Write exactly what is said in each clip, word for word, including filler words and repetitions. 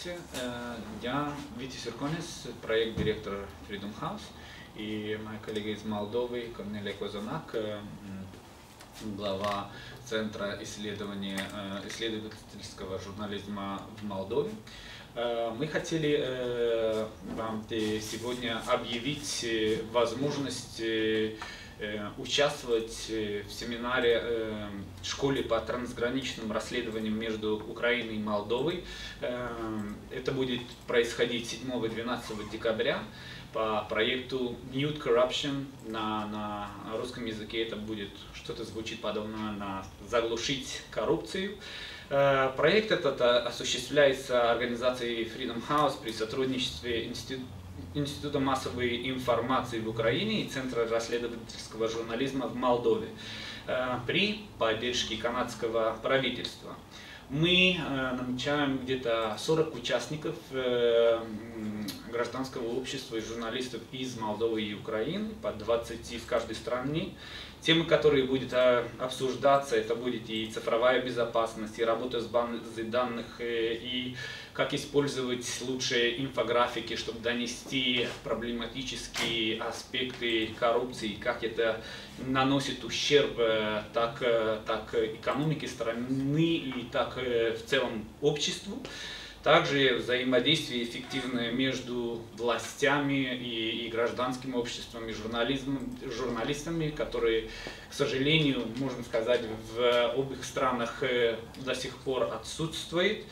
Здравствуйте, я Витязь Юрконис, проект-директор Freedom House, и моя коллега из Молдовы, Корнелия Козанак, глава Центра исследовательского журнализма в Молдове. Мы хотели вам сегодня объявить возможность участвовать в семинаре в школе по трансграничным расследованиям между Украиной и Молдовой. Это будет происходить седьмого-двенадцатого декабря по проекту New Corruption. На, на русском языке это будет что-то звучит подобно на «заглушить коррупцию». Проект этот осуществляется организацией Freedom House при сотрудничестве института Института массовой информации в Украине и Центра расследовательского журнализма в Молдове при поддержке канадского правительства. Мы намечаем где-то сорок участников гражданского общества и журналистов из Молдовы и Украины, по двадцать в каждой стране. Темы, которые будут обсуждаться, это будет и цифровая безопасность, и работа с базой данных, и как использовать лучшие инфографики, чтобы донести проблематические аспекты коррупции, как это наносит ущерб так, так экономике страны и так в целом обществу. Также взаимодействие эффективное между властями и, и гражданским обществом, и журналистами, которые, к сожалению, можно сказать, в обеих странах до сих пор отсутствует.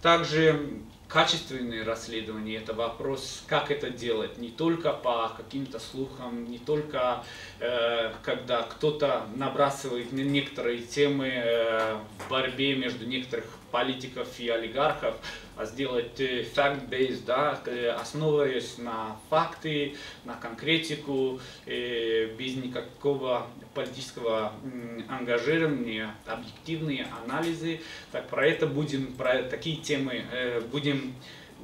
Также качественные расследования – это вопрос, как это делать, не только по каким-то слухам, не только э, когда кто-то набрасывает некоторые темы э, в борьбе между некоторых политиков и олигархов, а сделать fact-based, да, основываясь на факты, на конкретику, э, без никакого политического м, ангажирования, объективные анализы. Так про это будем, про такие темы э, будем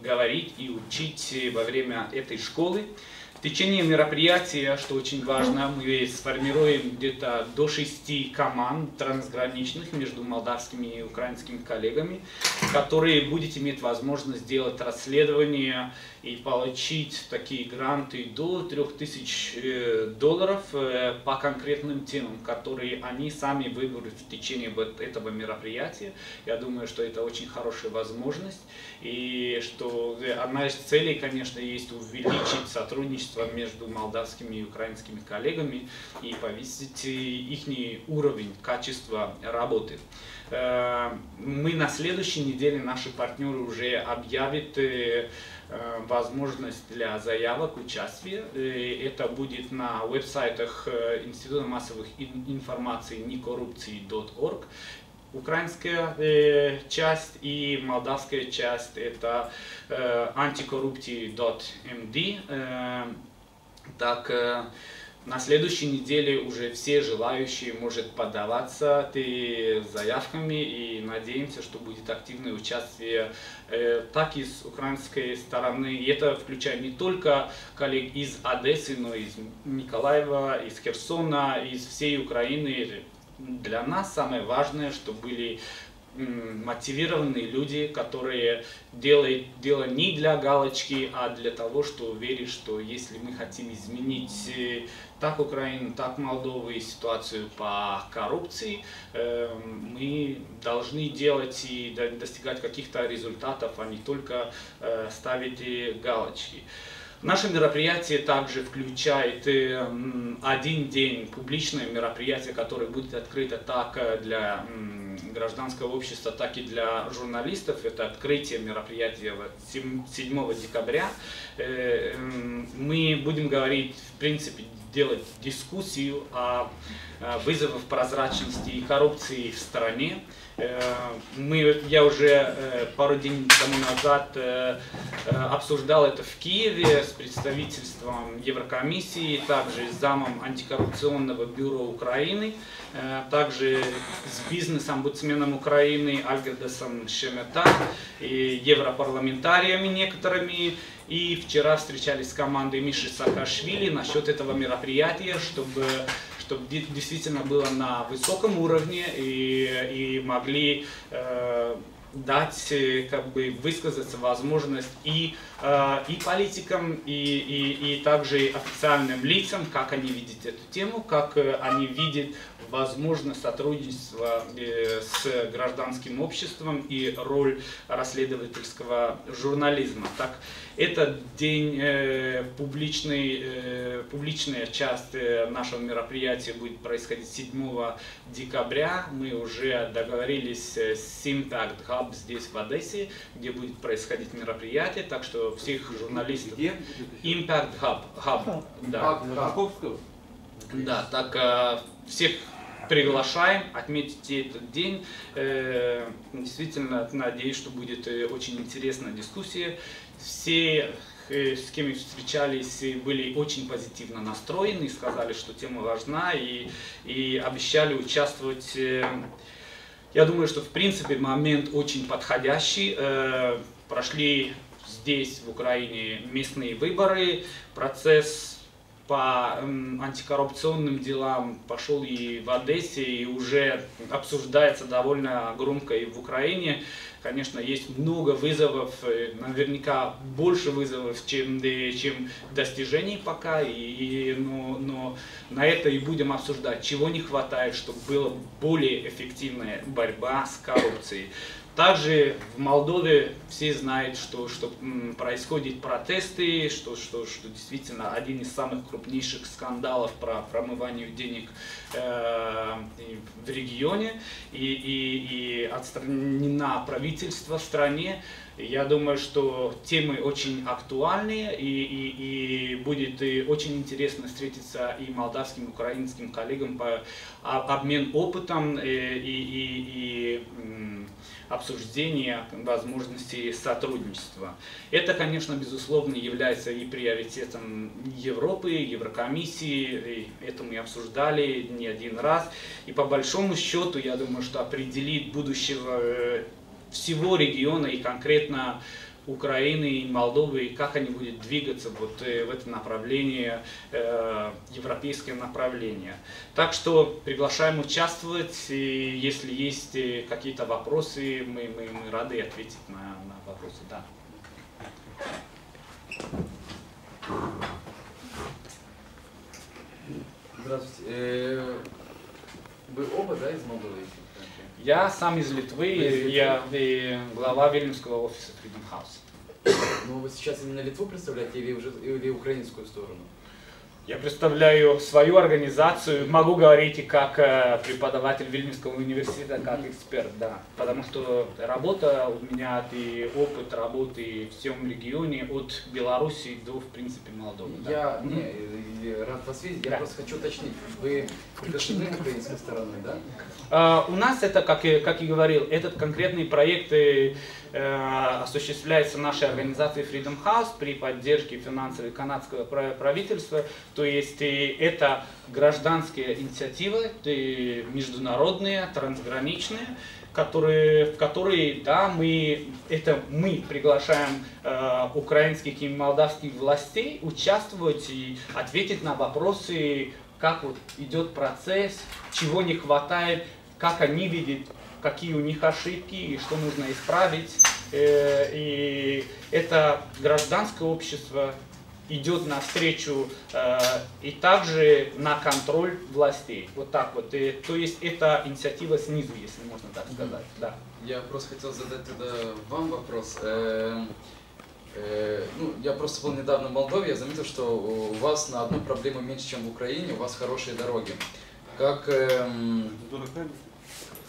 говорить и учить во время этой школы. В течение мероприятия, что очень важно, мы сформируем где-то до шести команд трансграничных между молдавскими и украинскими коллегами, которые будут иметь возможность делать расследования и получить такие гранты до трёх тысяч долларов по конкретным темам, которые они сами выберут в течение этого мероприятия. Я думаю, что это очень хорошая возможность, и что одна из целей, конечно, есть увеличить сотрудничество между молдавскими и украинскими коллегами и повысить их уровень качества работы. Мы на следующей неделе, наши партнеры уже объявят возможность для заявок участия. Это будет на веб-сайтах Института массовых информации некоррупции точка орг. Украинская э, часть и молдавская часть – это э, антикоррупции точка эм ди. Э, так, э, на следующей неделе уже все желающие могут подаваться ты, заявками, и надеемся, что будет активное участие э, так и с украинской стороны. И это включая не только коллег из Одессы, но и из Николаева, из Херсона, из всей Украины. Для нас самое важное, что были мотивированные люди, которые делают дело не для галочки, а для того, что верят, что если мы хотим изменить так Украину, так Молдову и ситуацию по коррупции, мы должны делать и достигать каких-то результатов, а не только ставить галочки. Наше мероприятие также включает один день публичное мероприятие, которое будет открыто так для гражданского общества, так и для журналистов. Это открытие мероприятия седьмого декабря. Мы будем говорить, в принципе, делать дискуссию о вызовах прозрачности и коррупции в стране. Мы, я уже пару дней тому назад обсуждал это в Киеве с представительством Еврокомиссии, также с замом антикоррупционного бюро Украины, также с бизнес-омбудсменом Украины Альгердасом Шемета и европарламентариями некоторыми. И вчера встречались с командой Миши Сахашвили насчет этого мероприятия, чтобы, чтобы действительно было на высоком уровне и, и могли э, дать, как бы, высказаться возможность и, и политикам, и, и, и также официальным лицам, как они видят эту тему, как они видят возможность сотрудничества с гражданским обществом и роль расследовательского журнализма. Так, этот день, публичный, публичная часть нашего мероприятия будет происходить седьмого декабря. Мы уже договорились с Impact Hub здесь, в Одессе, где будет происходить мероприятие, так что всех журналистов... Impact Hub. Hub, да. Да, так всех приглашаем отметьте этот день. Действительно, надеюсь, что будет очень интересная дискуссия. Все, с кем встречались, были очень позитивно настроены, сказали, что тема важна, и, и обещали участвовать. Я думаю, что в принципе момент очень подходящий. Прошли здесь, в Украине, местные выборы, процесс по антикоррупционным делам пошел и в Одессе, и уже обсуждается довольно громко и в Украине. Конечно, есть много вызовов, наверняка больше вызовов, чем, чем достижений пока, и, и, но, но на это и будем обсуждать, чего не хватает, чтобы была более эффективная борьба с коррупцией. Также в Молдове все знают, что, что происходят протесты, что, что, что действительно один из самых крупнейших скандалов про промывание денег э, в регионе и, и, и отстранено правительство в стране. Я думаю, что темы очень актуальны, и, и, и будет очень интересно встретиться и молдавским, и украинским коллегам по обмен опытом и, и, и обсуждение возможностей сотрудничества. Это, конечно, безусловно, является и приоритетом Европы, Еврокомиссии, это мы обсуждали не один раз. И по большому счету, я думаю, что определит будущего всего региона и конкретно Украины и Молдовы, и как они будут двигаться вот в это направление, э, европейское направление. Так что приглашаем участвовать, и если есть какие-то вопросы, мы, мы, мы рады ответить на, на вопросы. Да. Здравствуйте. Вы оба, да, из Молдовы? Я сам из Литвы, я глава Вильнюсского офиса Freedom House. Ну, вы сейчас именно Литву представляете или, уже, или украинскую сторону? Я представляю свою организацию, могу говорить и как преподаватель Вильнюсского университета, как эксперт, да. Потому что работа у меня, и опыт работы в всем регионе, от Беларуси до, в принципе, Молдовы. Я, да? не, рад вас видеть, я да. просто хочу уточнить, вы приглашены украинской стороны, да? А, у нас это, как, как и говорил, этот конкретный проект э, осуществляется нашей организацией Freedom House при поддержке финансовой канадского правительства. То есть это гражданские инициативы, международные, трансграничные, которые, в которые да, мы, это мы приглашаем э, украинских и молдавских властей участвовать и ответить на вопросы, как вот идет процесс, чего не хватает, как они видят, какие у них ошибки и что нужно исправить. Э, и это гражданское общество идет навстречу э, и также на контроль властей. Вот так вот. И, то есть это инициатива снизу, если можно так сказать. Mm-hmm. Да. Я просто хотел задать тогда вам вопрос. Э, э, ну, я просто был недавно в Молдове, я заметил, что у вас на одну проблему меньше, чем в Украине, у вас хорошие дороги. Как, э,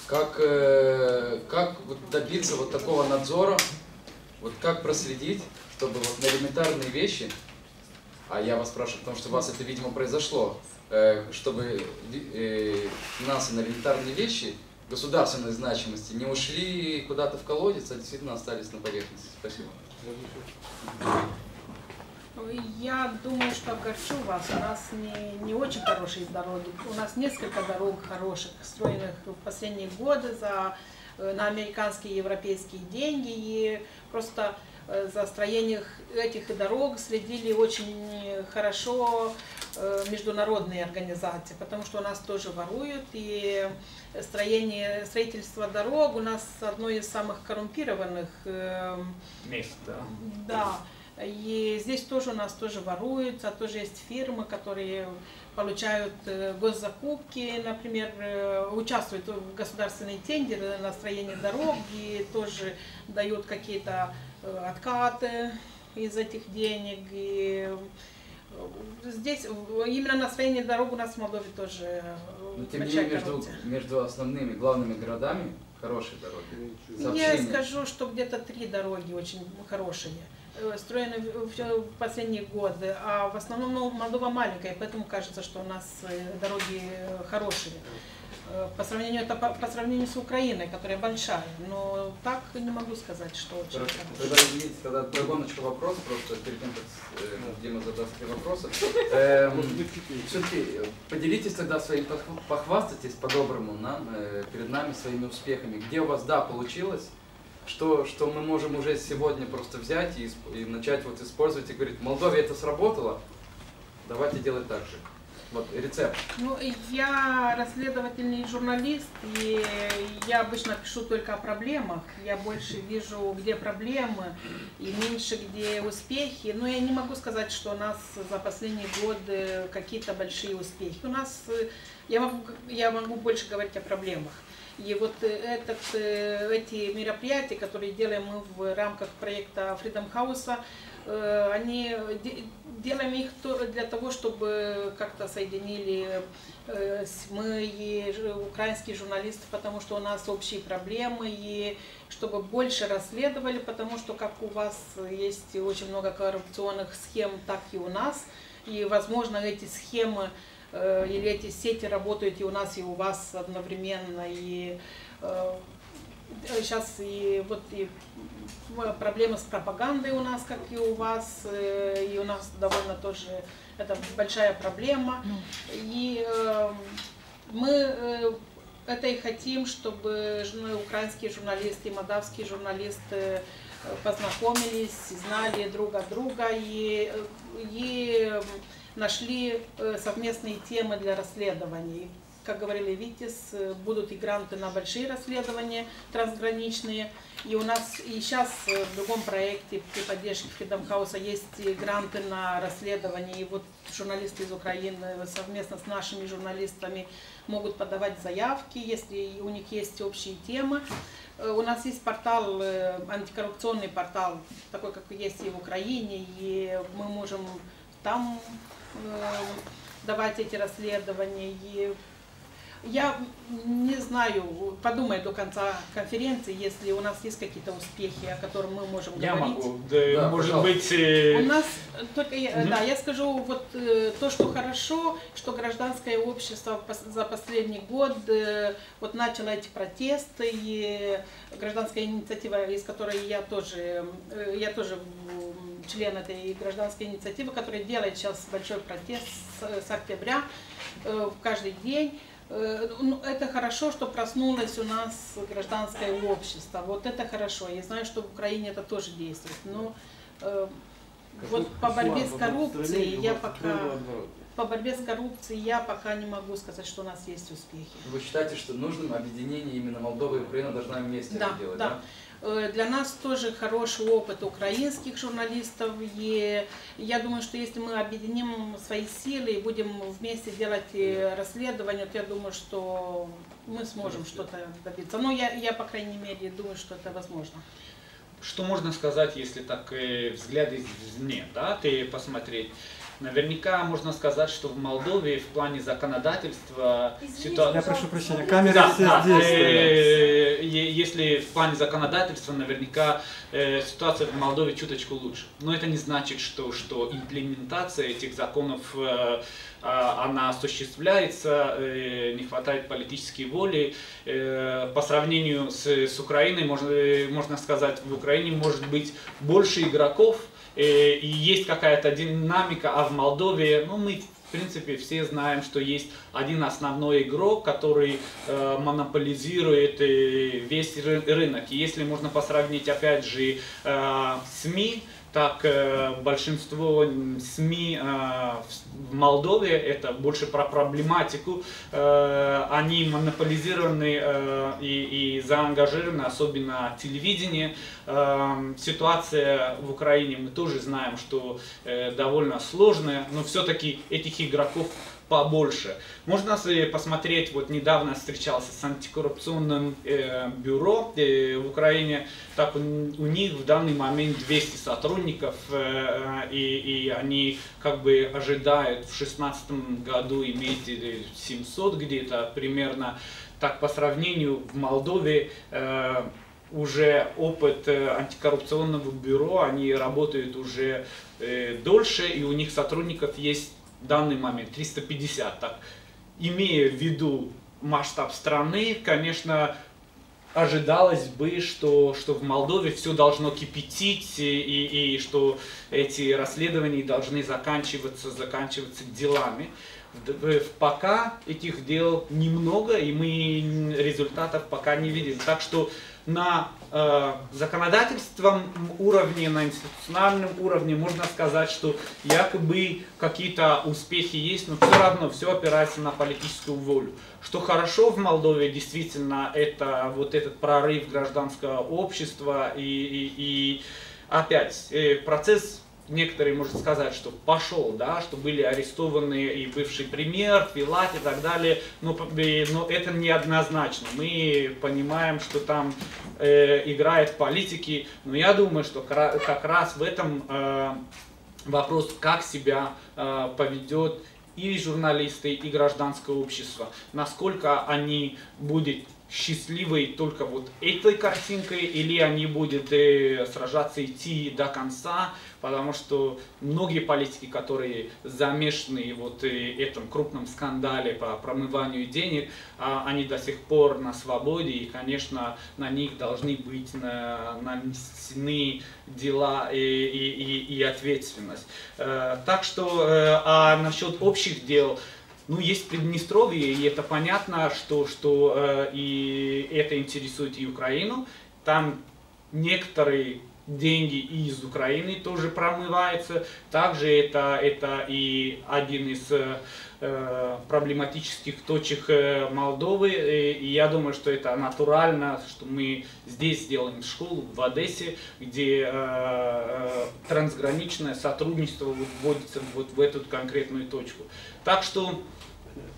как, э, как вот добиться вот такого надзора, вот как проследить, чтобы вот на элементарные вещи. А я вас спрашиваю, потому что у вас это, видимо, произошло, чтобы финансы на элементарные вещи государственной значимости не ушли куда-то в колодец, а действительно остались на поверхности. Спасибо. Я думаю, что огорчу вас. У нас не, не очень хорошие дороги. У нас несколько дорог хороших, строенных в последние годы за, на американские и европейские деньги. И просто за строением этих дорог следили очень хорошо международные организации, потому что у нас тоже воруют, и строение, строительство дорог у нас одно из самых коррумпированных мест. Да. И здесь тоже у нас тоже воруются, тоже есть фирмы, которые получают госзакупки, например, участвуют в государственные тендеры на строение дорог и тоже дают какие-то откаты из этих денег. И здесь именно на строение дорог у нас в Молдове тоже. Но тем не менее между, между основными главными городами хорошие дороги. Сообщения. Я скажу, что где-то три дороги очень хорошие. Строены в последние годы, а в основном ну, Молдова маленькая, поэтому кажется, что у нас дороги хорошие. По сравнению, это по, по сравнению с Украиной, которая большая, но так не могу сказать, что очень хорошо. Тогда, извините, тогда догоночка вопрос, просто перед тем, как Дима задаст три вопроса. Все-таки поделитесь тогда своим, похвастайтесь по-доброму нам, перед нами своими успехами. Где у вас, да, получилось? Что, что мы можем уже сегодня просто взять и, и начать вот использовать и говорить, в Молдове это сработало, давайте делать так же. Вот рецепт. Ну, я расследовательный журналист, и я обычно пишу только о проблемах. Я больше вижу, где проблемы, и меньше, где успехи. Но я не могу сказать, что у нас за последние годы какие-то большие успехи. У нас, я могу, я могу больше говорить о проблемах. И вот этот, эти мероприятия, которые делаем мы в рамках проекта Freedom House, они делаем их для того, чтобы как-то соединили СМИ и украинских журналистов, потому что у нас общие проблемы, и чтобы больше расследовали, потому что как у вас есть очень много коррупционных схем, так и у нас. И, возможно, эти схемы или эти сети работают и у нас, и у вас одновременно. И э, сейчас и, вот, и проблемы с пропагандой у нас, как и у вас, и у нас довольно тоже это большая проблема. И э, мы э, это и хотим, чтобы украинские журналисты и молдавские журналисты познакомились, знали друг от друга и, и нашли совместные темы для расследований. Как говорили Витязь, будут и гранты на большие расследования трансграничные. И у нас и сейчас в другом проекте при поддержке Freedom House есть гранты на расследование. И вот журналисты из Украины совместно с нашими журналистами могут подавать заявки, если у них есть общие темы. У нас есть портал, антикоррупционный портал, такой, как есть и в Украине, и мы можем там давать эти расследования. И я не знаю, подумаю до конца конференции, если у нас есть какие-то успехи, о которых мы можем я говорить. Могу. Да, да, может пожалуйста. Быть. Э... У нас только, угу. да, я скажу вот э, то, что хорошо, что гражданское общество за последний год э, вот начало эти протесты, и гражданская инициатива, из которой я тоже, э, я тоже член этой гражданской инициативы, которая делает сейчас большой протест с, с октября э, в каждый день. Это хорошо, что проснулось у нас гражданское общество. Вот это хорошо. Я знаю, что в Украине это тоже действует. Но э, вот по борьбе с коррупцией я пока по борьбе с коррупцией я пока не могу сказать, что у нас есть успехи. Вы считаете, что нужным объединение именно Молдова и Украина должна вместе да, это делать? Да. Да? Для нас тоже хороший опыт украинских журналистов. И я думаю, что если мы объединим свои силы и будем вместе делать расследование, то я думаю, что мы сможем что-то добиться. Но я, я, по крайней мере, думаю, что это возможно. Что можно сказать, если так взгляды извне, да, ты посмотреть? Наверняка можно сказать, что в Молдове в плане законодательства ситуация... Я прошу прощения, камеры да, все да, здесь. Э, э, если в плане законодательства, наверняка э, ситуация в Молдове чуточку лучше. Но это не значит, что, что имплементация этих законов, э, она осуществляется, э, не хватает политической воли. Э, по сравнению с, с Украиной, можно, можно сказать, в Украине может быть больше игроков, и есть какая-то динамика, а в Молдове, ну, мы в принципе все знаем, что есть один основной игрок, который э, монополизирует э, весь ры- рынок. И если можно посравнить опять же э, СМИ, так большинство СМИ в Молдове, это больше про проблематику, они монополизированы и, и заангажированы, особенно телевидение. Ситуация в Украине, мы тоже знаем, что довольно сложная, но все-таки этих игроков побольше. Можно посмотреть, вот недавно встречался с антикоррупционным э, бюро э, в Украине, так у, у них в данный момент двести сотрудников, э, и, и они как бы ожидают в шестнадцатом году иметь семьсот где-то примерно. Так по сравнению в Молдове э, уже опыт антикоррупционного бюро, они работают уже э, дольше, и у них сотрудников есть в данный момент триста пятьдесят. Так, имея в виду масштаб страны, конечно, ожидалось бы, что, что в Молдове все должно кипятить, и, и, и что эти расследования должны заканчиваться, заканчиваться делами. Пока этих дел немного, и мы результатов пока не видим. Так что на э, законодательственном уровне, на институциональном уровне можно сказать, что якобы какие-то успехи есть, но все равно все опирается на политическую волю. Что хорошо в Молдове, действительно, это вот этот прорыв гражданского общества, и, и, и опять э, процесс... Некоторые, можно сказать, что пошел, да, что были арестованы и бывший премьер, Филат и так далее, но, но это неоднозначно. Мы понимаем, что там э, играют политики, но я думаю, что как раз в этом э, вопрос, как себя э, поведет и журналисты, и гражданское общество, насколько они будут счастливой только вот этой картинкой, или они будут э, сражаться, идти до конца, потому что многие политики, которые замешаны вот в этом крупном скандале по промыванию денег, э, они до сих пор на свободе, и, конечно, на них должны быть на, нанесены дела и, и, и ответственность. Э, так что, э, а насчет общих дел, ну, есть Приднестровье, и это понятно, что, что э, и это интересует и Украину. Там некоторые деньги и из Украины тоже промываются. Также это, это и один из э, проблематических точек Молдовы. И я думаю, что это натурально, что мы здесь делаем школу в Одессе, где э, трансграничное сотрудничество вводится вот в эту конкретную точку. Так что,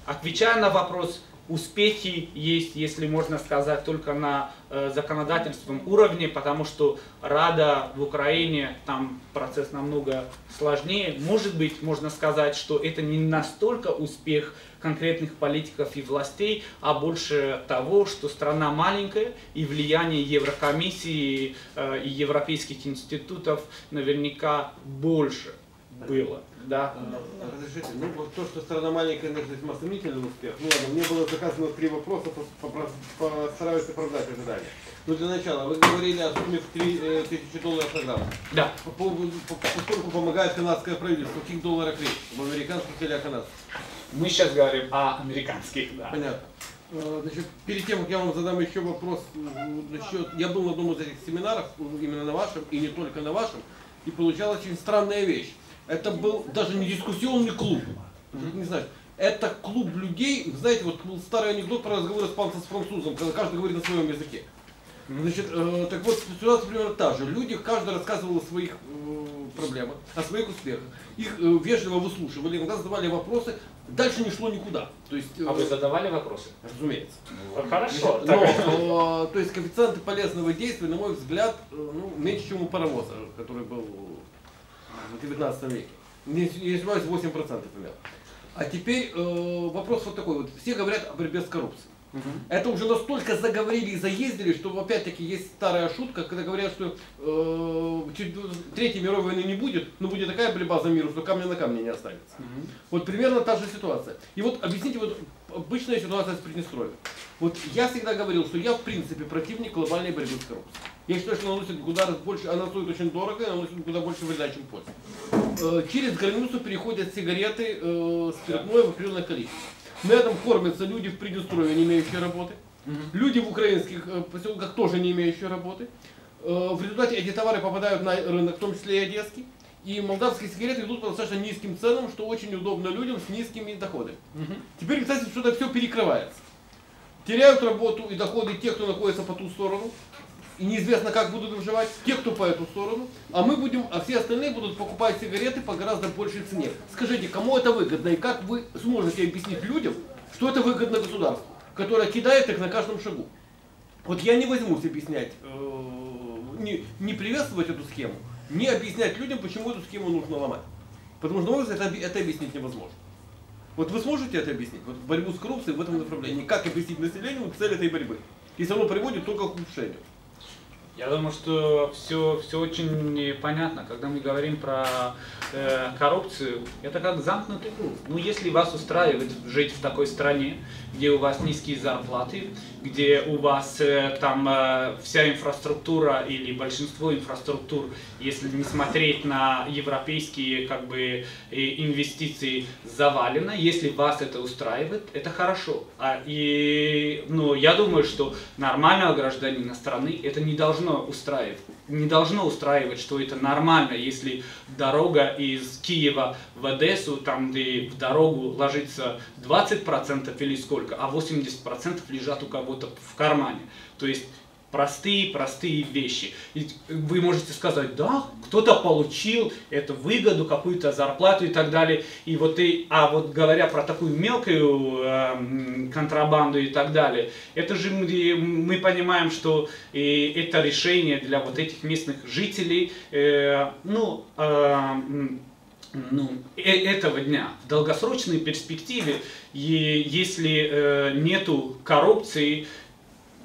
отвечая на вопрос, успехи есть, если можно сказать, только на э, законодательственном уровне, потому что Рада в Украине, там процесс намного сложнее. Может быть, можно сказать, что это не настолько успех конкретных политиков и властей, а больше того, что страна маленькая, и влияние Еврокомиссии э, и европейских институтов наверняка больше было. Да. Разрешите, ну вот то, что страна маленькая, это сомнительный успех. Ну ладно, мне было заказано три вопроса, постараюсь оправдать ожидания. Ну для начала, вы говорили о сумме в три тысячи долларов на грамм. Да. Поскольку помогает канадское правительство, в каких долларах речь? В американских или о канадских? Мы сейчас говорим о американских, да. Понятно. Значит, перед тем, как я вам задам еще вопрос, насчет, я был на одном из этих семинаров, именно на вашем, и не только на вашем, и получалась очень странная вещь. Это был даже не дискуссионный клуб, не знаю, это клуб людей, знаете, вот был старый анекдот про разговоры с французом, когда каждый говорит на своем языке. Значит, э, так вот, ситуация примерно та же. Люди, каждый рассказывал о своих э, проблемах, о своих успехах. Их э, вежливо выслушивали, иногда задавали вопросы, дальше не шло никуда. То есть, э, а вы задавали вопросы? Разумеется. Ну, хорошо. Но, э, то есть коэффициенты полезного действия, на мой взгляд, э, ну, меньше, чем у паровоза, который был в девятнадцатом веке. Не, не ошибаюсь, восемь процентов примерно. А теперь э, вопрос вот такой. Вот все говорят о борьбе с коррупцией. Угу. Это уже настолько заговорили и заездили, что опять-таки есть старая шутка, когда говорят, что э, чуть, Третьей мировой войны не будет, но будет такая борьба за мир, что камня на камне не останется. Угу. Вот примерно та же ситуация. И вот объясните, вот обычная ситуация с Приднестровьем. Вот я всегда говорил, что я в принципе противник глобальной борьбы с коррупцией. Я считаю, что она наносит куда больше, она стоит очень дорого, она наносит куда больше вреда, чем пользы. Через границу переходят сигареты, э, спиртное в определенное количество. На этом кормятся люди в Приднестровье, не имеющие работы. Люди в украинских поселках тоже не имеющие работы. В результате эти товары попадают на рынок, в том числе и одесский. И молдавские сигареты идут по достаточно низким ценам, что очень удобно людям с низкими доходами. Угу. Теперь, кстати, что-то все перекрывается. Теряют работу и доходы те, кто находится по ту сторону. И неизвестно, как будут выживать те, кто по эту сторону. А мы будем, а все остальные будут покупать сигареты по гораздо большей цене. Скажите, кому это выгодно и как вы сможете объяснить людям, что это выгодно государству, которое кидает их на каждом шагу? Вот я не возьмусь объяснять, не, не приветствовать эту схему, не объяснять людям, почему эту схему нужно ломать. Потому что, на мой взгляд, это, это объяснить невозможно. Вот вы сможете это объяснить? Вот борьбу с коррупцией в этом направлении. Как объяснить населению цель этой борьбы? Если оно приводит только к ухудшению. Я думаю, что все, все очень понятно, когда мы говорим про э, коррупцию, это как замкнутый круг. Ну, если вас устраивает жить в такой стране, где у вас низкие зарплаты, где у вас э, там э, вся инфраструктура или большинство инфраструктур, если не смотреть на европейские как бы, инвестиции, завалено, если вас это устраивает, это хорошо. А, и, ну, я думаю, что нормального гражданина страны это не должно устраивать. Не должно устраивать, что это нормально, если дорога из Киева в Одессу, там где в дорогу ложится двадцать процентов или сколько, а восемьдесят процентов лежат у кого-то в кармане. То есть простые-простые вещи. И вы можете сказать, да, кто-то получил эту выгоду, какую-то зарплату и так далее. И вот и, а вот говоря про такую мелкую э, контрабанду и так далее, это же мы, мы понимаем, что э, это решение для вот этих местных жителей, э, ну, э, ну, э, этого дня. В долгосрочной перспективе, и если э, нету коррупции,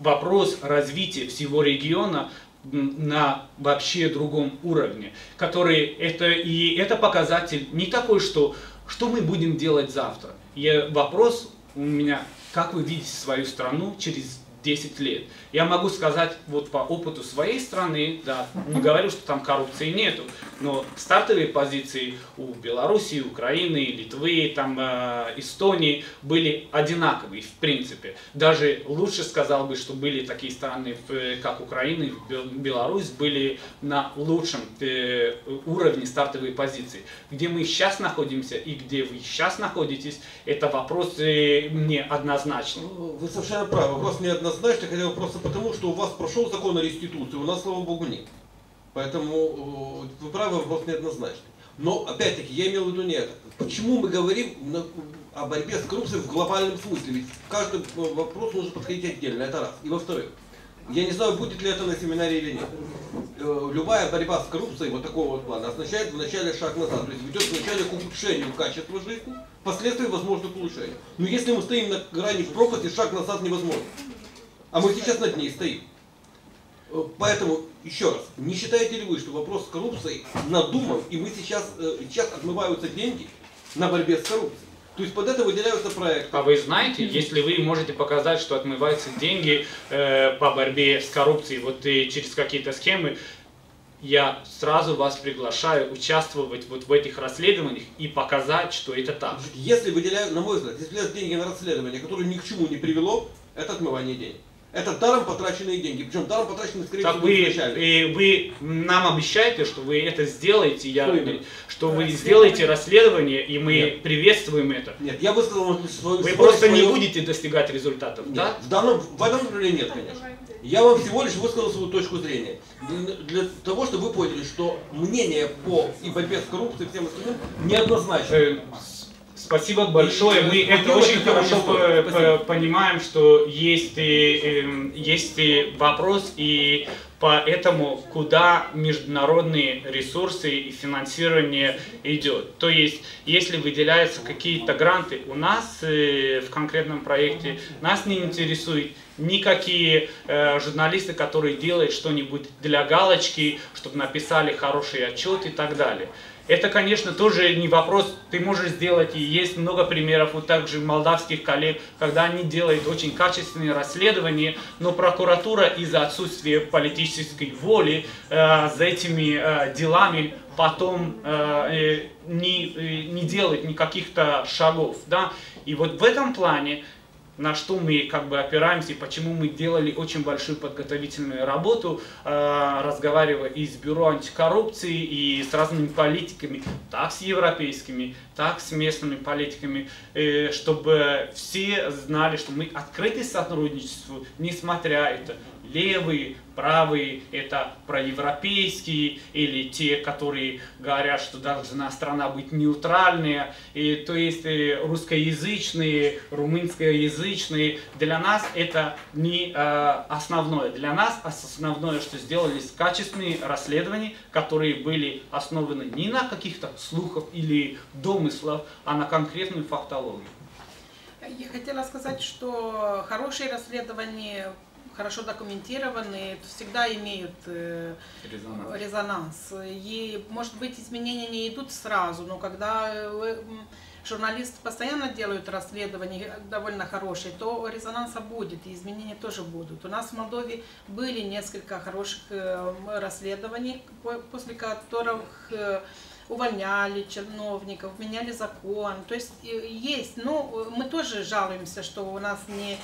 вопрос развития всего региона на вообще другом уровне, который это и это показатель не такой, что что мы будем делать завтра. И вопрос у меня, как вы видите свою страну через десять лет? Я могу сказать вот по опыту своей страны, да, не говорю, что там коррупции нету, но стартовые позиции у Белоруссии, Украины, Литвы, там, э, Эстонии были одинаковые в принципе. Даже лучше сказал бы, что были такие страны, как Украина и Беларусь, были на лучшем э, уровне стартовой позиции. Где мы сейчас находимся и где вы сейчас находитесь, это вопрос э, неоднозначный. Вы совершенно правы, вопрос неоднозначный, хотя бы просто потому, что у вас прошел закон о реституции, у нас, слава богу, нет. Поэтому вы правы, вопрос неоднозначный. Но, опять-таки, я имел в виду не это. Почему мы говорим о борьбе с коррупцией в глобальном смысле? Ведь каждый вопрос нужно подходить отдельно, это раз. И во-вторых, я не знаю, будет ли это на семинаре или нет. Любая борьба с коррупцией вот такого вот плана означает вначале шаг назад. То есть ведет вначале к ухудшению качества жизни, впоследствии возможно к улучшению. Но если мы стоим на грани пропасти, шаг назад невозможно. А мы сейчас над ней стоим. Поэтому, еще раз, не считаете ли вы, что вопрос с коррупцией надуман, и мы сейчас, сейчас отмываются деньги на борьбе с коррупцией? То есть под это выделяются проекты. А вы знаете, если вы можете показать, что отмываются деньги э, по борьбе с коррупцией, вот и через какие-то схемы, я сразу вас приглашаю участвовать вот в этих расследованиях и показать, что это так. Если выделяют, на мой взгляд, если выделяют деньги на расследование, которое ни к чему не привело, это отмывание денег. Это даром потраченные деньги, причем даром потраченные, скорее всего, вы, вы нам обещаете, что вы это сделаете, я, что, что вы сделаете расследование, и мы Нет. приветствуем это. Нет, я высказал свою... Вы просто свою... не будете достигать результатов, Нет. да? В данном, в этом направлении нет, конечно. Я вам всего лишь высказал свою точку зрения. Для того, чтобы вы поняли, что мнение по и борьбе с коррупцией всем остальным неоднозначно. Спасибо большое. Мы это очень хорошо понимаем, что есть, есть вопрос, и поэтому куда международные ресурсы и финансирование идет. То есть, если выделяются какие-то гранты, у нас в конкретном проекте нас не интересует никакие э, журналисты, которые делают что-нибудь для галочки, чтобы написали хороший отчет и так далее. Это, конечно, тоже не вопрос, ты можешь сделать, и есть много примеров вот также молдавских коллег, когда они делают очень качественные расследования, но прокуратура из-за отсутствия политической воли э, за этими э, делами потом э, не, не делает никаких-то шагов. Да? И вот в этом плане на что мы как бы опираемся и почему мы делали очень большую подготовительную работу, э, разговаривая и с бюро антикоррупции, и с разными политиками, так с европейскими, так с местными политиками, э, чтобы все знали, что мы открыты сотрудничеству, несмотря это левые, правые, это проевропейские или те, которые говорят, что должна страна быть нейтральная, и, то есть русскоязычные, румынскоязычные. Для нас это не э, основное. Для нас основное, что сделались качественные расследования, которые были основаны не на каких-то слухах или домыслах, а на конкретную фактологию. Я хотела сказать, что хорошие расследования, хорошо документированные, всегда имеют э, резонанс. резонанс. И, может быть, изменения не идут сразу, но когда э, журналисты постоянно делают расследования довольно хорошие, то резонанса будет, и изменения тоже будут. У нас в Молдове были несколько хороших э, расследований, после которых э, увольняли чиновников, меняли закон. То есть есть, но мы тоже жалуемся, что у нас не...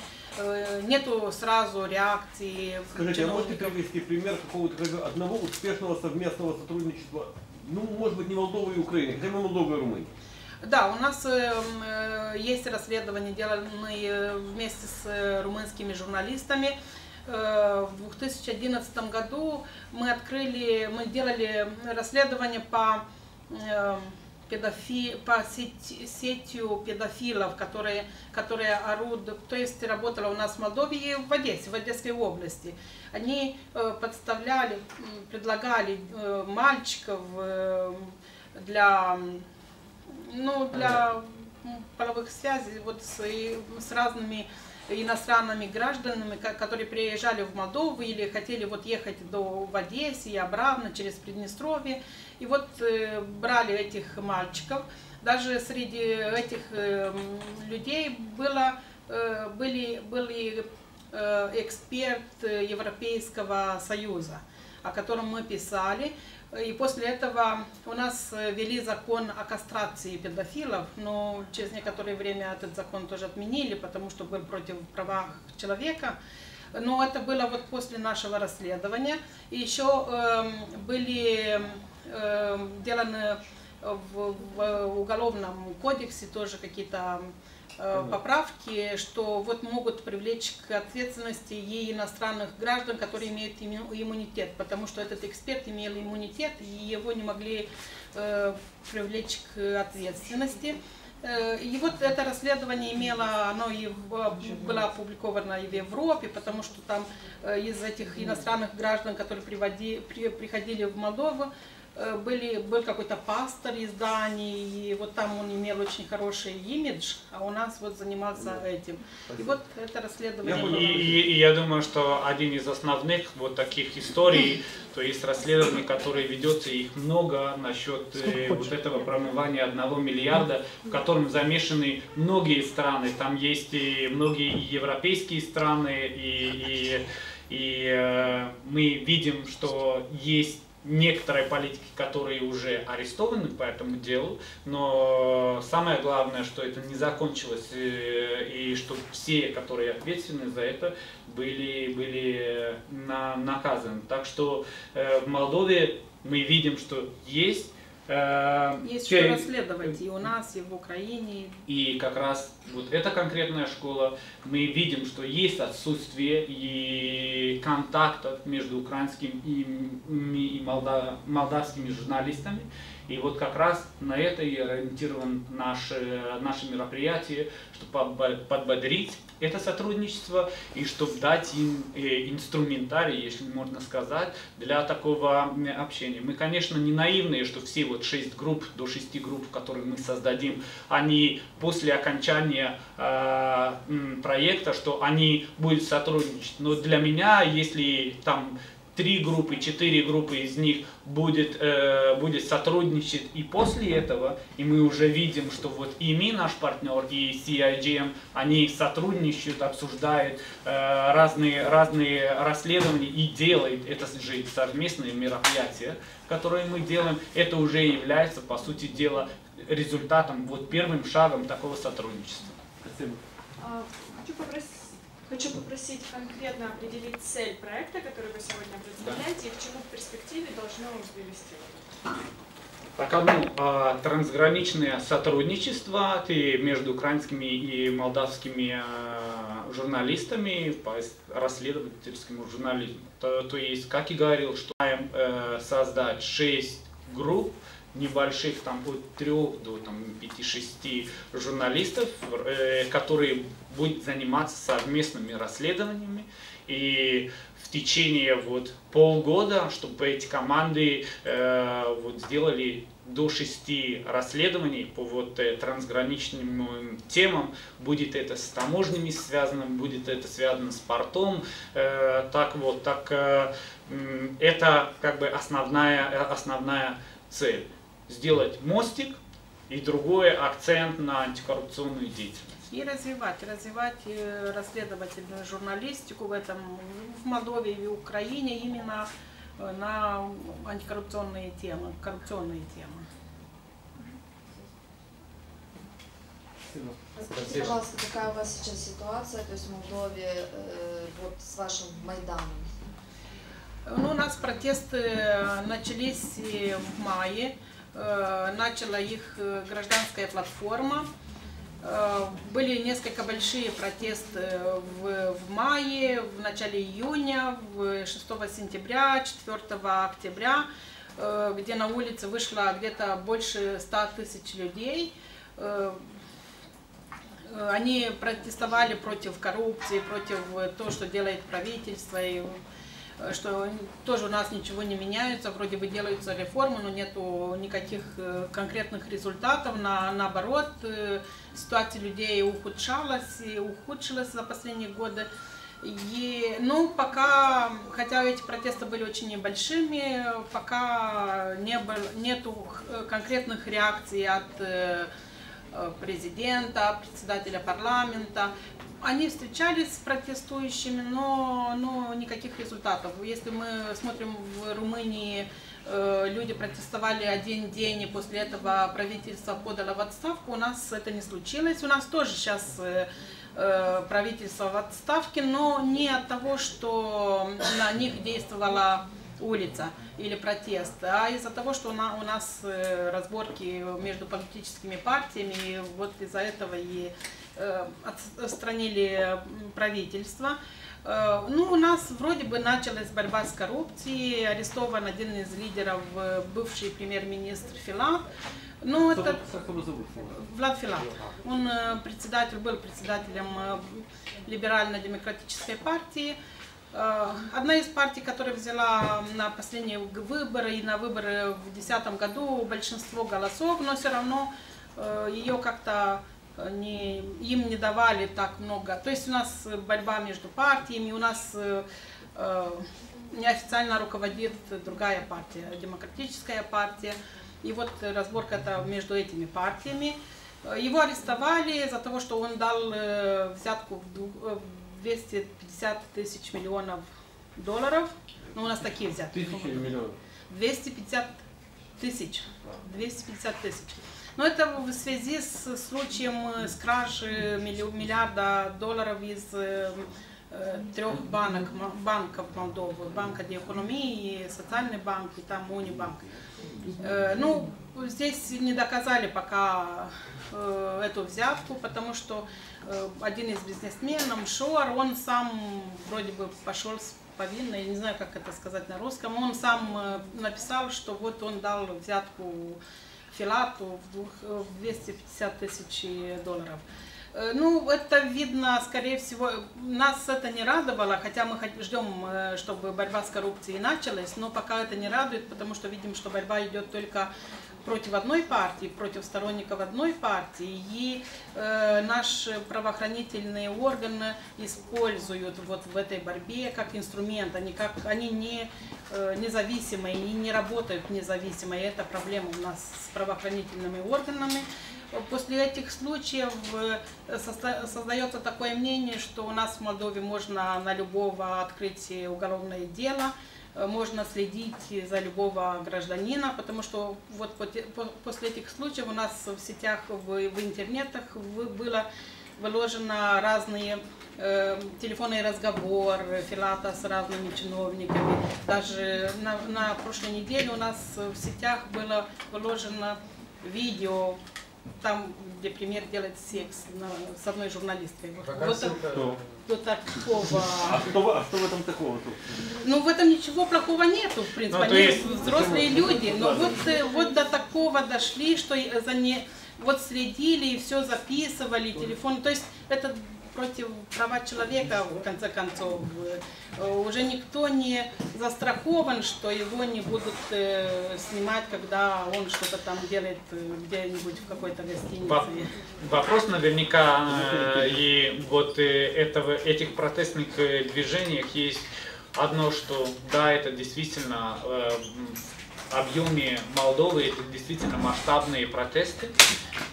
нету сразу реакции. Скажите, а можете привести пример какого-то одного успешного совместного сотрудничества, ну, может быть, не Молдовы и Украины, хотя бы Молдовы и Румынии? Да, у нас э, есть расследования, деланные вместе с румынскими журналистами. Э, в две тысячи одиннадцатом году мы открыли, мы делали расследование по, э, педофи, по сеть, сетью педофилов, которые, которые орудуют, то есть работала у нас в Молдове и в Одессе, в Одесской области. Они э, подставляли, предлагали э, мальчиков э, для, ну, для половых связей вот с, с разными иностранными гражданами, которые приезжали в Молдову или хотели вот ехать до, в Одессе и обратно через Приднестровье. И вот э, брали этих мальчиков. Даже среди этих э, людей было, э, были, были э, эксперт Европейского Союза, о котором мы писали. И после этого у нас ввели закон о кастрации педофилов, но через некоторое время этот закон тоже отменили, потому что был против прав человека. Но это было вот после нашего расследования. И еще э, были э, деланы в, в уголовном кодексе тоже какие-то э, поправки, что вот могут привлечь к ответственности и иностранных граждан, которые имеют иммунитет, потому что этот эксперт имел иммунитет, и его не могли э, привлечь к ответственности. И вот это расследование имело, оно и было опубликовано и в Европе, потому что там из этих иностранных граждан, которые приводи, при, приходили в Молдову, были, был какой-то пастор из Дании, и вот там он имел очень хороший имидж, а у нас вот занимался этим. И вот это расследование. И, и, и я думаю, что один из основных вот таких историй, то есть расследований, которые ведется, их много насчет э, вот этого промывания одного миллиарда, в котором замешаны многие страны. Там есть и многие европейские страны, и, и, и э, мы видим, что есть некоторые политики, которые уже арестованы по этому делу, но самое главное, что это не закончилось, и, и что все, которые ответственны за это, были, были на, наказаны. Так что э, в Молдове мы видим, что есть... Э, есть что э, расследовать и у нас, и в Украине. И как раз вот эта конкретная школа, мы видим, что есть отсутствие и контактов между украинскими и, и молдав, молдавскими журналистами. И вот как раз на это и ориентирован наше, наше мероприятие, чтобы подбодрить это сотрудничество и чтобы дать им инструментарий, если можно сказать, для такого общения. Мы, конечно, не наивные, что все вот шесть групп, до шести групп, которые мы создадим, они после окончания э, проекта, что они будут сотрудничать. Но для меня, если там... три группы, четыре группы из них будет, э, будет сотрудничать и после этого, и мы уже видим, что вот ИМИ, наш партнер, и си ай джи эм, они сотрудничают, обсуждают э, разные, разные расследования и делают это же совместные мероприятия, которые мы делаем, это уже является, по сути дела, результатом, вот первым шагом такого сотрудничества. Спасибо. Хочу попросить, хочу попросить конкретно определить цель проекта, который вы сегодня представляете, и к чему в перспективе должно привести. Так, одно трансграничное сотрудничество между украинскими и молдавскими журналистами по расследовательскому журнализму. То, то есть, как и говорил, что создать шесть групп небольших, там от трех до пяти-шести журналистов, которые будут заниматься совместными расследованиями. И в течение вот полгода, чтобы эти команды э, вот сделали до шести расследований по вот э, трансграничным темам, будет это с таможнями связано, будет это связано с портом, э, так вот, так э, это как бы основная, основная цель. Сделать мостик и другой акцент на антикоррупционную деятельность. И развивать, развивать расследовательную журналистику в этом, в Молдове и в Украине именно на антикоррупционные темы, коррупционные темы. Спасибо. Скажите, пожалуйста, какая у вас сейчас ситуация, то есть в Молдове вот с вашим Майданом? Ну, у нас протесты начались в мае, начала их гражданская платформа. Были несколько большие протесты в, в мае, в начале июня, шестого сентября, четвёртого октября, где на улице вышло где-то больше ста тысяч людей. Они протестовали против коррупции, против того, что делает правительство, и что тоже у нас ничего не меняется, вроде бы делаются реформы, но нету никаких конкретных результатов. На, наоборот, ситуация людей ухудшалась и ухудшилась за последние годы. И, ну, пока, хотя эти протесты были очень небольшими, пока не было, нету конкретных реакций от президента, председателя парламента. Они встречались с протестующими, но, но никаких результатов. Если мы смотрим, в Румынии э, люди протестовали один день, и после этого правительство подало в отставку. У нас это не случилось. У нас тоже сейчас э, правительство в отставке, но не от того, что на них действовала улица или протест, а из-за того, что у нас разборки между политическими партиями, и вот из-за этого и отстранили правительство. Ну, у нас вроде бы началась борьба с коррупцией, арестован один из лидеров, бывший премьер-министр Филат. Ну, это Влад Филат. Он председатель, был председателем либерально-демократической партии. Одна из партий, которая взяла на последние выборы и на выборы в две тысячи десятом году большинство голосов, но все равно ее как-то не, им не давали так много. То есть у нас борьба между партиями, у нас неофициально руководит другая партия, демократическая партия. И вот разборка-то между этими партиями. Его арестовали из-за того, что он дал взятку в двести пятьдесят тысяч миллионов долларов. Ну, у нас такие взятки. двести пятьдесят тысяч. двести пятьдесят тысяч. Но это в связи с случаем с кражи миллиарда долларов из э, трех банок, банков Молдовы. Банка Деэкономии, и Социальный банк, и там Унибанк. Э, ну, здесь не доказали пока э, эту взятку, потому что э, один из бизнесменов, Шор, он сам вроде бы пошел с повинной, не знаю, как это сказать на русском, он сам э, написал, что вот он дал взятку Филату в, двух, в двести пятьдесят тысяч долларов. Э, ну, это видно, скорее всего, нас это не радовало, хотя мы ждем, чтобы борьба с коррупцией началась, но пока это не радует, потому что видим, что борьба идет только против одной партии, против сторонников одной партии, и э, наши правоохранительные органы используют вот в этой борьбе как инструмент, они, как, они не э, независимые, они не работают независимо, и это проблема у нас с правоохранительными органами. После этих случаев создается такое мнение, что у нас в Молдове можно на любого открыть уголовное дело, можно следить за любого гражданина, потому что вот после этих случаев у нас в сетях, в интернетах было выложены разные э, телефонные разговоры Филата с разными чиновниками. Даже на, на прошлой неделе у нас в сетях было выложено видео, там, где пример делает секс на, с одной журналисткой. Кто-то вот такого. А что, а что в этом такого? Ну, в этом ничего плохого нету, в принципе. Они есть взрослые люди, но вот, вот до такого дошли, что за не... Вот следили и все записывали, телефон. То есть это против права человека, в конце концов. Уже никто не застрахован, что его не будут снимать, когда он что-то там делает где-нибудь в какой-то гостинице. Вопрос наверняка, и вот этого, этих протестных движениях есть одно, что да, это действительно... объеме Молдовы это действительно масштабные протесты,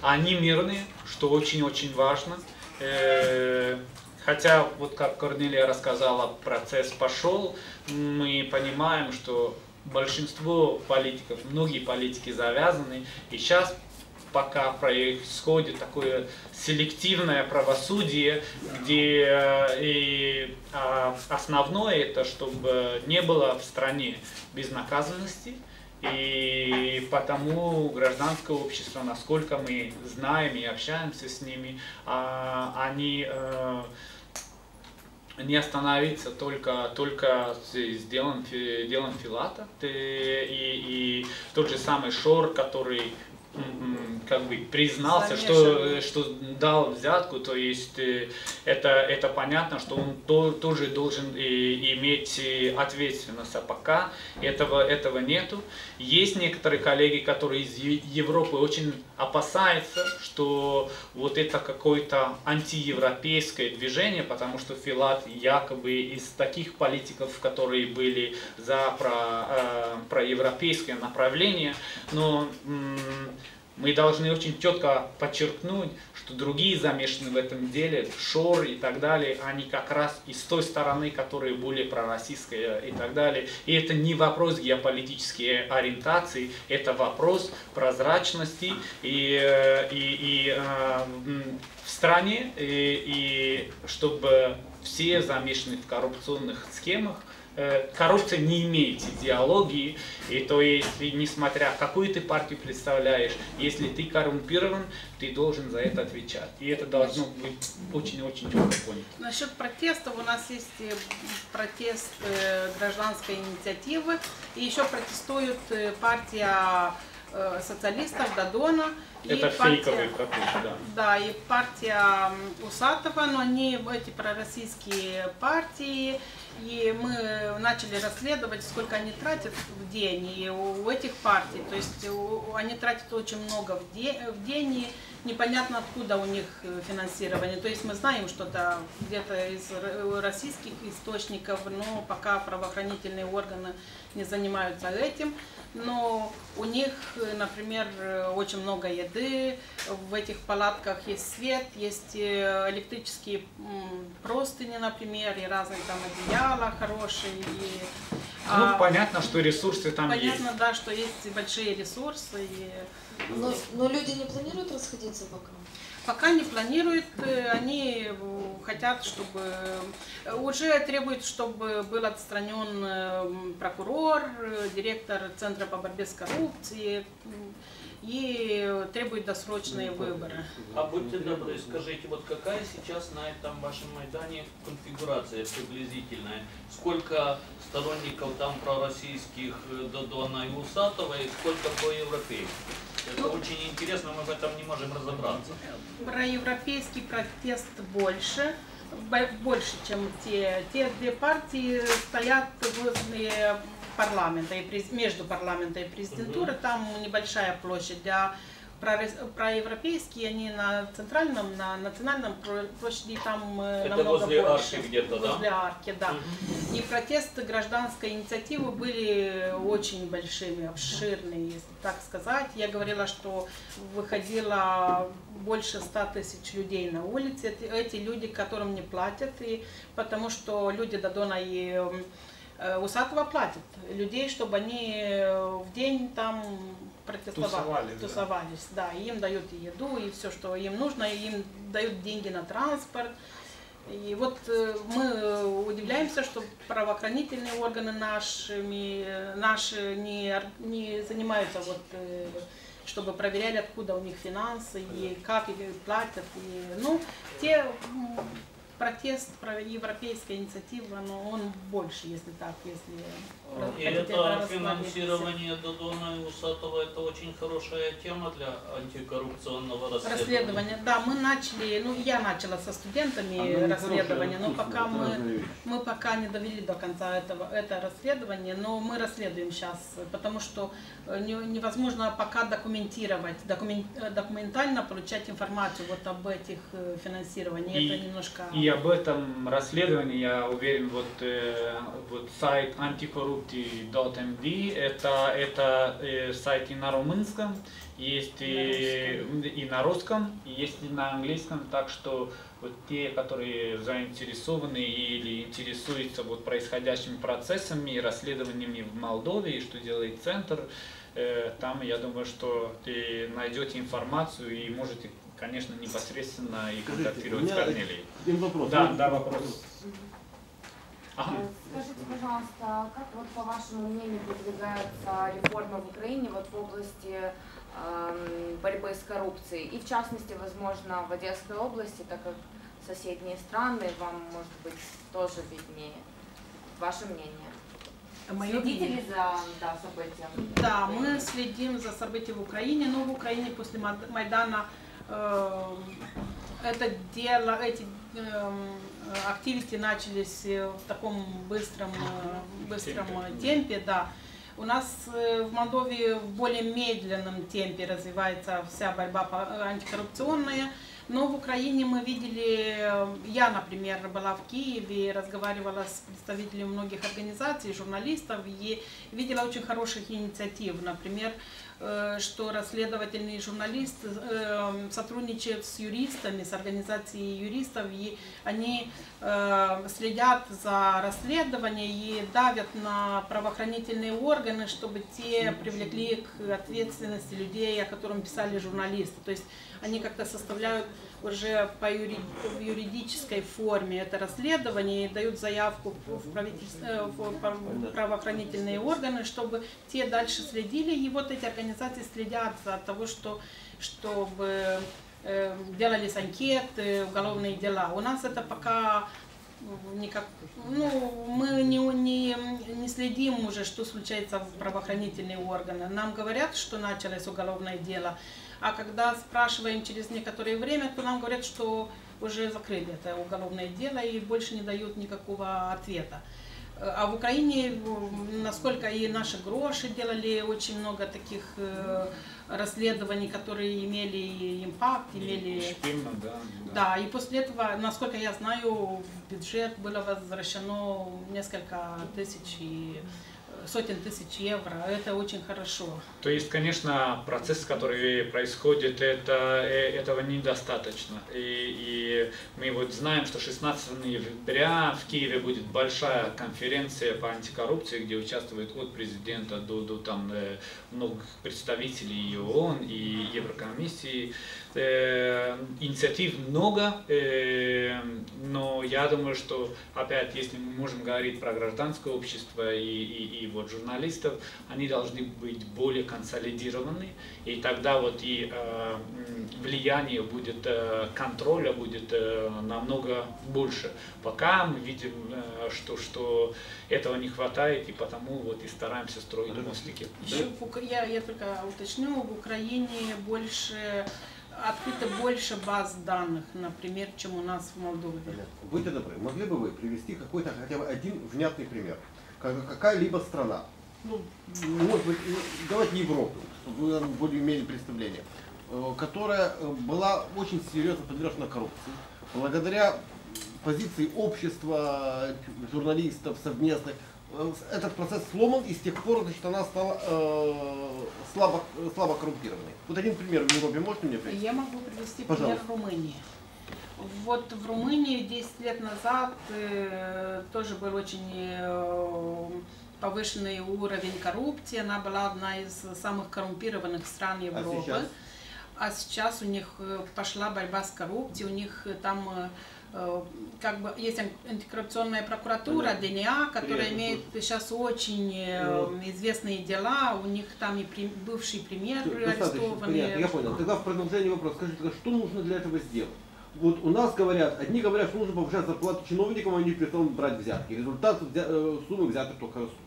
они мирные, что очень-очень важно. Хотя, вот как Корнелия рассказала, процесс пошел, мы понимаем, что большинство политиков, многие политики завязаны, и сейчас пока происходит такое селективное правосудие, где и основное это, чтобы не было в стране безнаказанности. И потому гражданское общество, насколько мы знаем и общаемся с ними, они не остановятся только, только с делом, делом Филата. И, и тот же самый Шор, который как бы признался, что, что дал взятку, то есть это, это понятно, что он то, тоже должен и, иметь ответственность, а пока этого, этого нету. Есть некоторые коллеги, которые из Европы очень опасаются, что вот это какое-то антиевропейское движение, потому что Филат якобы из таких политиков, которые были за про, проевропейское направление, но... Мы должны очень четко подчеркнуть, что другие замешаны в этом деле, Шор и так далее, они как раз из той стороны, которые были пророссийские и так далее. И это не вопрос геополитической ориентации, это вопрос прозрачности и, и, и э, в стране, и, и чтобы все замешаны в коррупционных схемах. Коррупция не имеет идеологии, и то есть, несмотря какую ты партию представляешь, если ты коррумпирован, ты должен за это отвечать. И это должно быть очень-очень четко понято. Насчет протестов, у нас есть протест гражданской инициативы, и еще протестует партия социалистов Додона. Это фейковые протесты, да. Да, и партия Усатова, но они эти пророссийские партии. И мы начали расследовать, сколько они тратят в день, и у этих партий, то есть у, они тратят очень много в день, в день, и непонятно откуда у них финансирование. То есть мы знаем что-то где-то из российских источников, но пока правоохранительные органы не занимаются этим. Но у них, например, очень много еды, в этих палатках есть свет, есть электрические простыни, например, и разные там одеяла хорошие. И, ну, а, понятно, что ресурсы там понятно, есть. Понятно, да, что есть большие ресурсы. И... Но, но люди не планируют расходиться пока? Пока не планируют, они хотят, чтобы... Уже требуют, чтобы был отстранен прокурор, директор Центра по борьбе с коррупцией, и требуют досрочные выборы. А будьте добры, скажите, вот какая сейчас на этом вашем Майдане конфигурация приблизительная? Сколько сторонников там пророссийских Додона и Усатова, и сколько проевропейских? Это очень интересно, мы в этом не можем разобраться. Проевропейский протест больше, больше, чем те. Те две партии стоят возле парламента, между парламента и президентуры, угу. Там небольшая площадь, а проевропейские, они на центральном, на национальном площади там это намного возле больше. Арки где-то, да? Возле арки, да. Угу. И протесты гражданской инициативы были очень большими, обширные, если так сказать. Я говорила, что выходило больше ста тысяч людей на улице. Эти люди, которым не платят, и потому что люди Додона и Усатова платит людей, чтобы они в день там протестовали, тусовались, тусовались да. да, им дают и еду, и все, что им нужно, и им дают деньги на транспорт. И вот мы удивляемся, что правоохранительные органы нашими, наши не, не занимаются, вот, чтобы проверяли, откуда у них финансы, и как их платят. И, ну, те протест, европейская инициатива, но он больше, если так, если... И это финансирование Додона и Усатова, это очень хорошая тема для антикоррупционного расследования. Расследование, да, мы начали, ну я начала со студентами а расследование, но пока мы, мы пока не довели до конца этого, это расследование, но мы расследуем сейчас, потому что невозможно пока документировать, документ, документально получать информацию вот об этих финансированиях, и, это немножко... И об этом расследовании, я уверен, вот, вот сайт антикоррупции секуритати точка эм ди, это, это э, сайт и на румынском, есть и, и на русском, есть и на английском, так что вот те, которые заинтересованы или интересуются вот происходящими процессами и расследованиями в Молдове, и что делает Центр, э, там, я думаю, что ты найдете информацию и можете, конечно, непосредственно и контактировать с Корнелией. Вопрос. Да, да, вопрос. Ага. Скажите, пожалуйста, как вот, по вашему мнению, продвигается реформа в Украине вот, в области э, борьбы с коррупцией и, в частности, возможно, в Одесской области, так как соседние страны вам, может быть, тоже виднее. Ваше мнение? Моё Следите мнение. ли за да, события? Да, мы следим за событиями в Украине, но в Украине после Майдана э, это дело, эти... Э, активисты начались в таком быстром, быстром темпе, да. У нас в Молдове в более медленном темпе развивается вся борьба антикоррупционная, но в Украине мы видели, я, например, была в Киеве, разговаривала с представителями многих организаций, журналистов, и видела очень хороших инициатив, например, что расследовательные журналисты э, сотрудничают с юристами, с организацией юристов, и они э, следят за расследованием и давят на правоохранительные органы, чтобы те привлекли к ответственности людей, о которых писали журналисты. То есть они как-то составляют уже по юри... в юридической форме это расследование и дают заявку в, правительство... в правоохранительные органы, чтобы те дальше следили, и вот эти организации Организации следят за того, что, чтобы э, делались анкеты, уголовные дела. У нас это пока никак, ну, мы не, не, не следим уже, что случается в правоохранительные органы. Нам говорят, что началось уголовное дело, а когда спрашиваем через некоторое время, то нам говорят, что уже закрыли это уголовное дело и больше не дают никакого ответа. А в Украине, насколько и наши гроши делали, очень много таких э, расследований, которые имели импакт, имели... Шпильно, да, да. да, и после этого, насколько я знаю, в бюджет было возвращено несколько тысяч и... сотен тысяч евро, это очень хорошо. То есть, конечно, процесс, который происходит, это, этого недостаточно. И, и мы вот знаем, что шестнадцатого ноября в Киеве будет большая конференция по антикоррупции, где участвует от президента до, до там, многих представителей и ООН, и Еврокомиссии. Э, инициатив много, э, но я думаю, что опять, если мы можем говорить про гражданское общество и, и, и вот журналистов, они должны быть более консолидированы, и тогда вот и э, влияние будет, э, контроля будет э, намного больше. Пока мы видим, э, что, что этого не хватает, и потому вот и стараемся строить мостики. Да? Я, я только уточню, в Украине больше... открыто больше баз данных, например, чем у нас в Молдове. Понятно. Будьте добры, могли бы вы привести какой-то хотя бы один внятный пример? Какая-либо страна, ну, может быть, давайте Европу, чтобы вы более имели представление, которая была очень серьезно подвержена коррупции, благодаря позиции общества, журналистов совместных, этот процесс сломан, и с тех пор, значит, она стала э, слабо, слабо коррумпированной. Вот один пример в Европе можете мне привести? Я могу привести Пожалуйста. пример Румынии. Вот в Румынии десять лет назад тоже был очень повышенный уровень коррупции. Она была одна из самых коррумпированных стран Европы. А сейчас? А сейчас у них пошла борьба с коррупцией, у них там как бы есть антикоррупционная прокуратура, ДНА, которая имеет сейчас очень известные дела, у них там и бывший премьер арестованный. Я понял. Тогда в продолжение вопроса, скажите, что нужно для этого сделать? Вот у нас говорят, одни говорят, что нужно повышать зарплату чиновникам, они перестанут брать взятки. Результат суммы взятых только растут.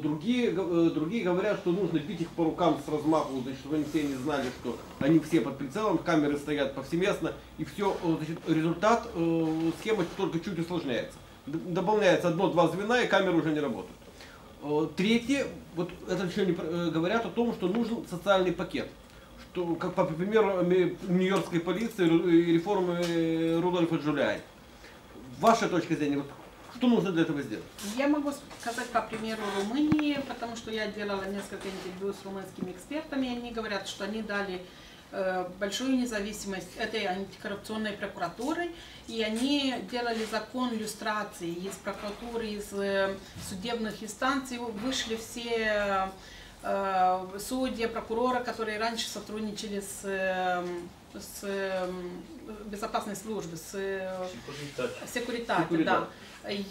Другие, другие говорят, что нужно бить их по рукам с размаху, значит, чтобы они все не знали, что они все под прицелом, камеры стоят повсеместно, и все, значит, результат, э, схема только чуть усложняется. Дополняется одно-два звена, и камеры уже не работают. Э, третье, вот это еще не э, говорят о том, что нужен социальный пакет. Что, как по примеру нью-йоркской полиции и реформы Рудольфа Джулиани. Ваша точка зрения, вот, что нужно для этого сделать? Я могу сказать по примеру Румынии, потому что я делала несколько интервью с румынскими экспертами, и они говорят, что они дали э, большую независимость этой антикоррупционной прокуратуры, и они делали закон люстрации из прокуратуры, из э, судебных инстанций, вышли все э, судьи, прокуроры, которые раньше сотрудничали с... Э, с безопасной службы, с секуритати, да.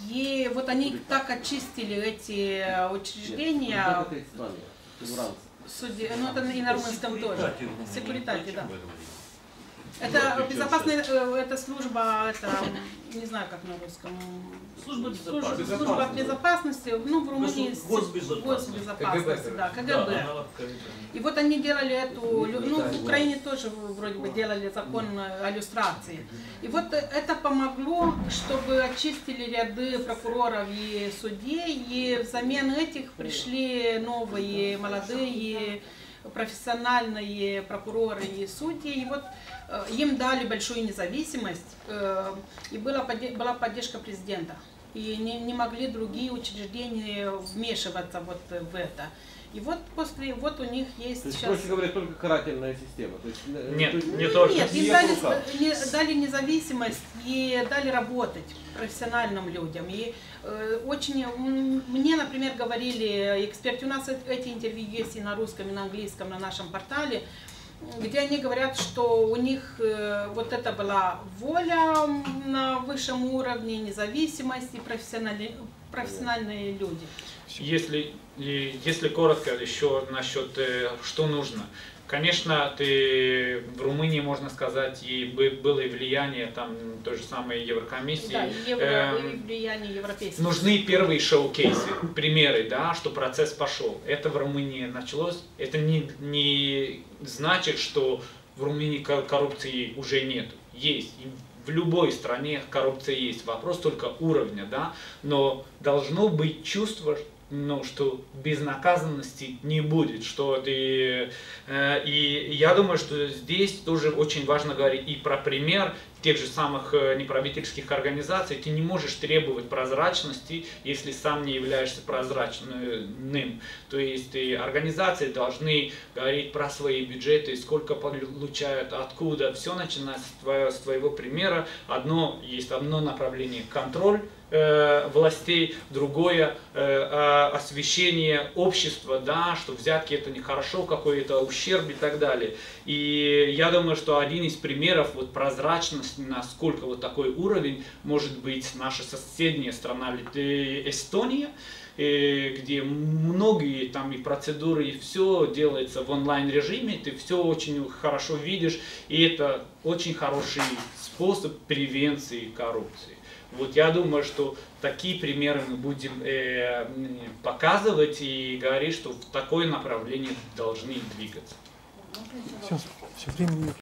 И вот они секуритати. Так очистили эти учреждения. Нет, судьи, ну это и на румынском тоже. Секуритати, да. Это безопасная, это служба, это, не знаю как на русском, служба безопасности, служба, служба безопасности, ну в Румынии госбезопасности, госбезопасности, да, КГБ. Да, и вот они делали эту, ну в Украине тоже вроде бы делали закон о люстрации. И вот это помогло, чтобы очистили ряды прокуроров и судей, и взамен этих пришли новые молодые профессиональные прокуроры и судьи, и вот э, им дали большую независимость, э, и была, была поддержка президента, и не, не могли другие учреждения вмешиваться вот в это. И вот после, вот у них есть то сейчас... То есть, проще говоря, только карательная система? То есть, нет, то, не то, нет, им дали, не, дали независимость и дали работать профессиональным людям. И э, очень, мне, например, говорили эксперты, у нас эти интервью есть и на русском, и на английском, на нашем портале, где они говорят, что у них э, вот это была воля на высшем уровне, независимость и профессионали, профессиональные люди. Если, если коротко еще насчет, что нужно. Конечно, ты, в Румынии, можно сказать, и было и влияние там, той же самой Еврокомиссии. Да, евро, эм, влияние европейское. Нужны первые шоу-кейсы, примеры, да, что процесс пошел. Это в Румынии началось. Это не, не значит, что в Румынии коррупции уже нет. Есть. В любой стране коррупция есть. Вопрос только уровня, да. Но должно быть чувство, ну, что безнаказанности не будет, что ты, э, и я думаю, что здесь тоже очень важно говорить и про пример тех же самых неправительственных организаций. Ты не можешь требовать прозрачности, если сам не являешься прозрачным. То есть организации должны говорить про свои бюджеты, сколько получают, откуда. Все начинается с твоего, с твоего примера. Одно есть одно направление – контроль властей, другое освещение общества, да, что взятки это нехорошо, какой-то ущерб и так далее. И я думаю, что один из примеров вот прозрачности, насколько вот такой уровень может быть наша соседняя страна Эстония, где многие там и процедуры, и все делается в онлайн-режиме, ты все очень хорошо видишь, и это очень хороший способ превенции коррупции. Вот я думаю, что такие примеры мы будем э, показывать и говорить, что в такое направление должны двигаться. Все, все время.